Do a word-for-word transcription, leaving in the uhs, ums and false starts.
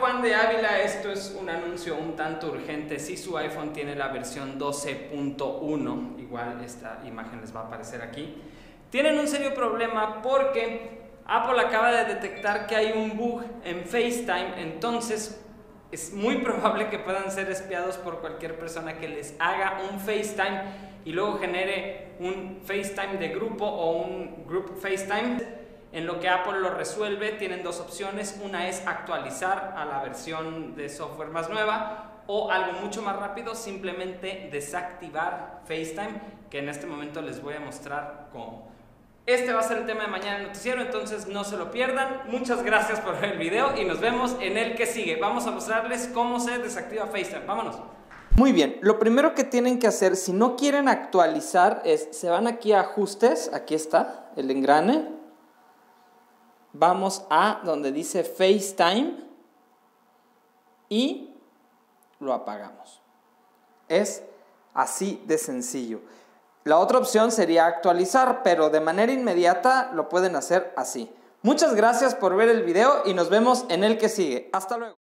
Juan de Ávila, esto es un anuncio un tanto urgente. Si su iPhone tiene la versión doce punto uno, igual esta imagen les va a aparecer aquí, tienen un serio problema porque Apple acaba de detectar que hay un bug en FaceTime, entonces es muy probable que puedan ser espiados por cualquier persona que les haga un FaceTime y luego genere un FaceTime de grupo o un Group FaceTime. En lo que Apple lo resuelve, tienen dos opciones. Una es actualizar a la versión de software más nueva, o algo mucho más rápido, simplemente desactivar FaceTime, que en este momento les voy a mostrar cómo. Este va a ser el tema de mañana en el noticiero, entonces no se lo pierdan. Muchas gracias por ver el video y nos vemos en el que sigue. Vamos a mostrarles cómo se desactiva FaceTime. Vámonos. Muy bien, lo primero que tienen que hacer si no quieren actualizar es, se van aquí a ajustes, aquí está el engrane. Vamos a donde dice FaceTime y lo apagamos. Es así de sencillo. La otra opción sería actualizar, pero de manera inmediata lo pueden hacer así. Muchas gracias por ver el video y nos vemos en el que sigue. Hasta luego.